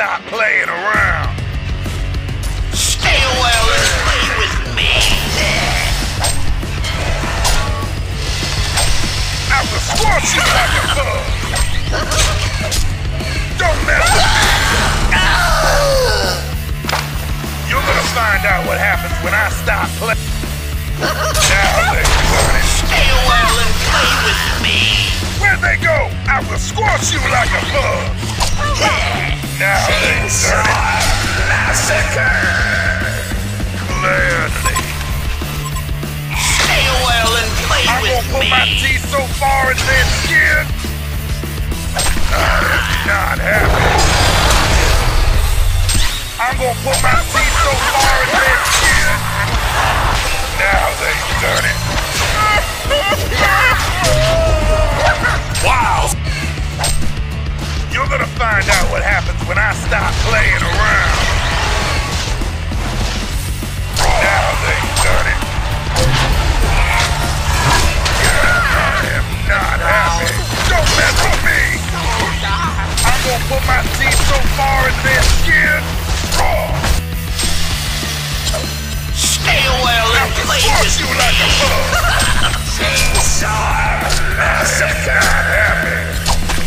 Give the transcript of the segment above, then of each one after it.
Stop playing around. Stay away and play with me. I will squash you like a bug. Don't mess with me. You're gonna find out what happens when I stop playing. Now let's run it. Stay away and play with me. Where'd they go? I will squash you like a bug. Now it's a massacre! Clearly. Stay well and play with me! I won't put my teeth so far in their skin! That is not happening! I'm gonna put my teeth so far in their skin! Now they've done it! Wow! You're gonna find out what happens when I stop playing around. Now they've done it. I am not happy. Don't mess with me. I'm gonna put my teeth so far in their skin. Stay away and play with you like a bug. Chainsaw massacre. Not happy.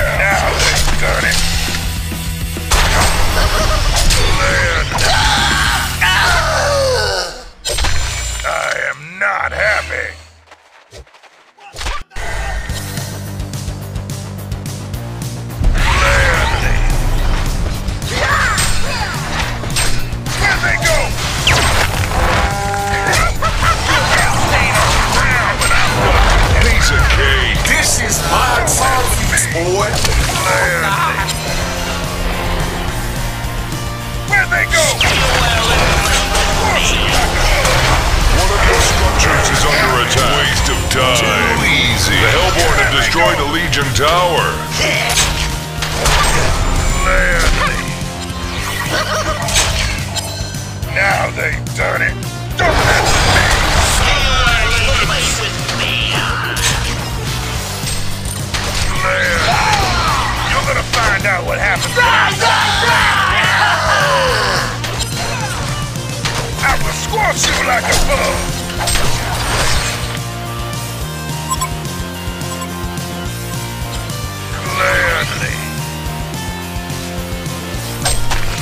Now they've done it. I am not happy. Where'd they go? Piece of cake. This is my fault. Boy, where'd they go? One of your structures is under attack. Waste of time. Too easy. The Hellborn have destroyed the Legion Tower. Now they've done it. Don't mess with me. You're gonna find out what happens. I will squash you like a bug. Clearly.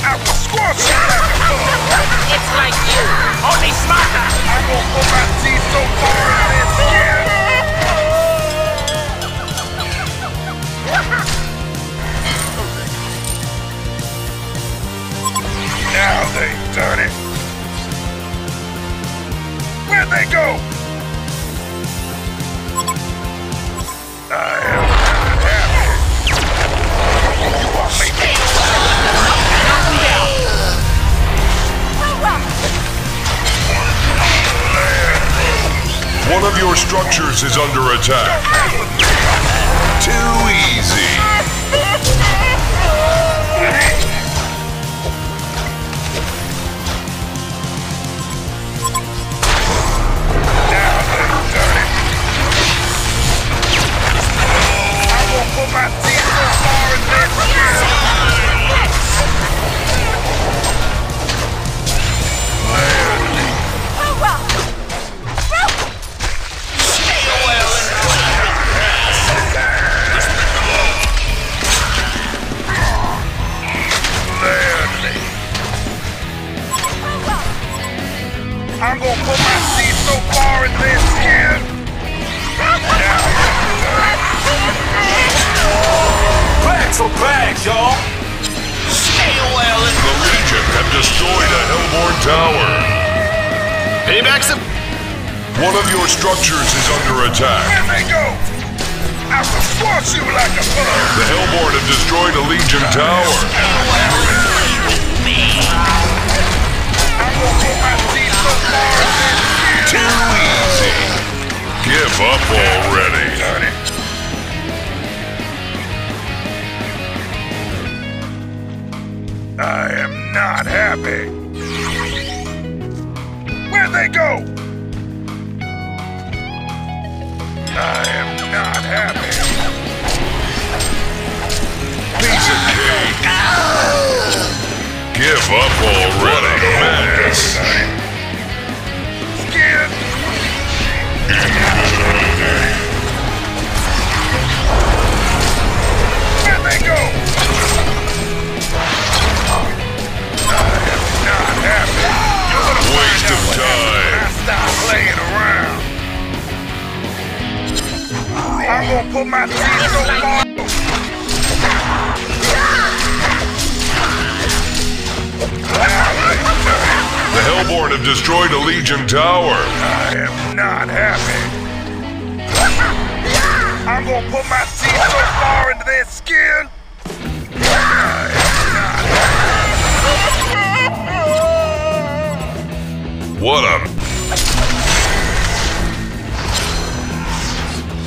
I will squash you like a bug. It's like you, only smarter. I'm gonna put my teeth so far out of skin. Now they've done it. Where'd they go? I am not happy. You are making me laugh. One of your structures is under attack. Too easy. I'm gonna put my teeth so far in their skin. Bags of bags, y'all. Stay away. The Legion have destroyed a Hellborn tower. Hey, Maxim. One of your structures is under attack. Where'd they go? I will squash you like a bug. The Hellborn have destroyed a Legion tower. Stay away with me. I'm gonna put my teeth. Too easy. Give up already. I am not happy. Where'd they go? I am not happy. Piece of give up already, man. Scared. There they go. Waste of time. Stop playing around. I'm gonna put my feet on the floor. The Hellborn have destroyed a Legion tower. I am not happy. I'm gonna put my teeth so far into their skin. I am not happy. What a...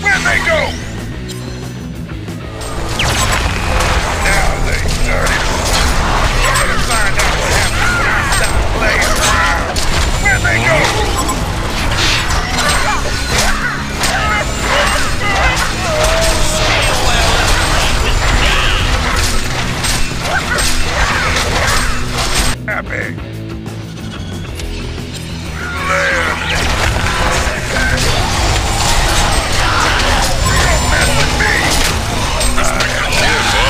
Where'd they go? Now they dirty. Try to find out what happened when I stopped playing around. Where'd they go? Stay well with me. Happy. Don't mess with me. Give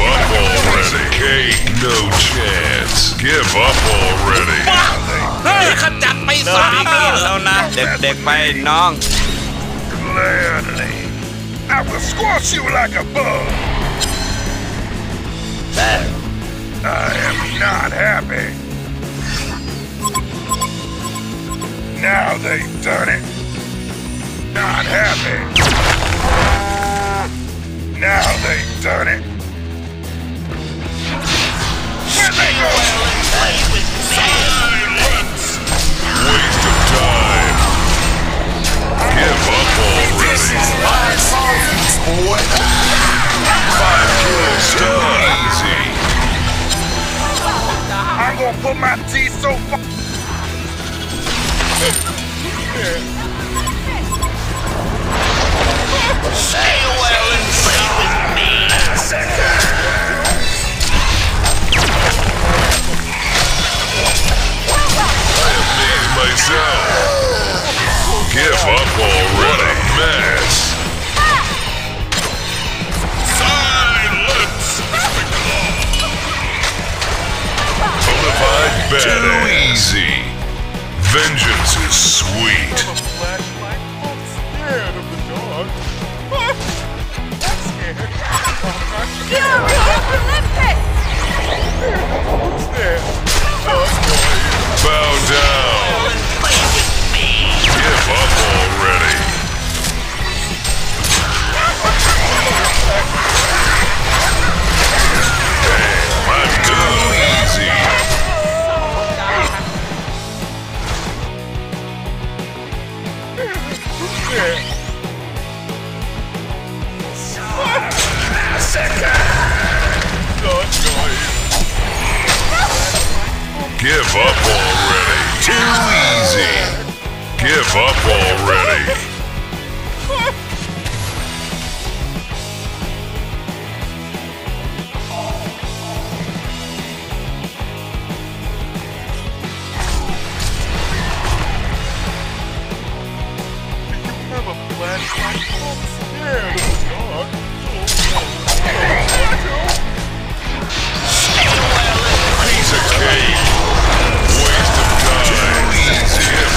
up already, Kate. No chance. Give up already. เด็กๆไปน้อง Gladly, I will squash you like a bug. I am not happy. Now they've done it. Not happy. Now they've done it. Silence! Waste of time. Give up already. This is my fault, boy. 5 kills done. Easy. I'm gonna put my teeth so far. Stay well and play with me. Myself. Give up already, mess. Silence! Bonafide badass. Easy. Vengeance is sweet. Bow down. Give up already. Damn, I'm too easy. Give up already. Too easy. Give up already. Piece of cake. Waste of time. Give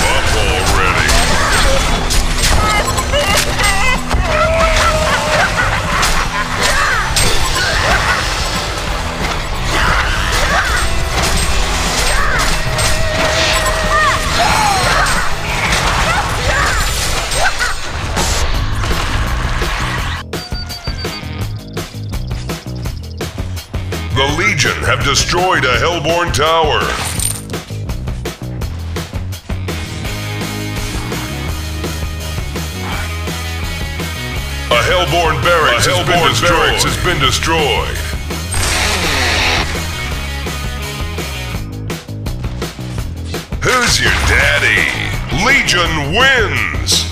up already. The Legion have destroyed a Hellborn tower. Hellborn barracks has been destroyed. Who's your daddy? Legion wins!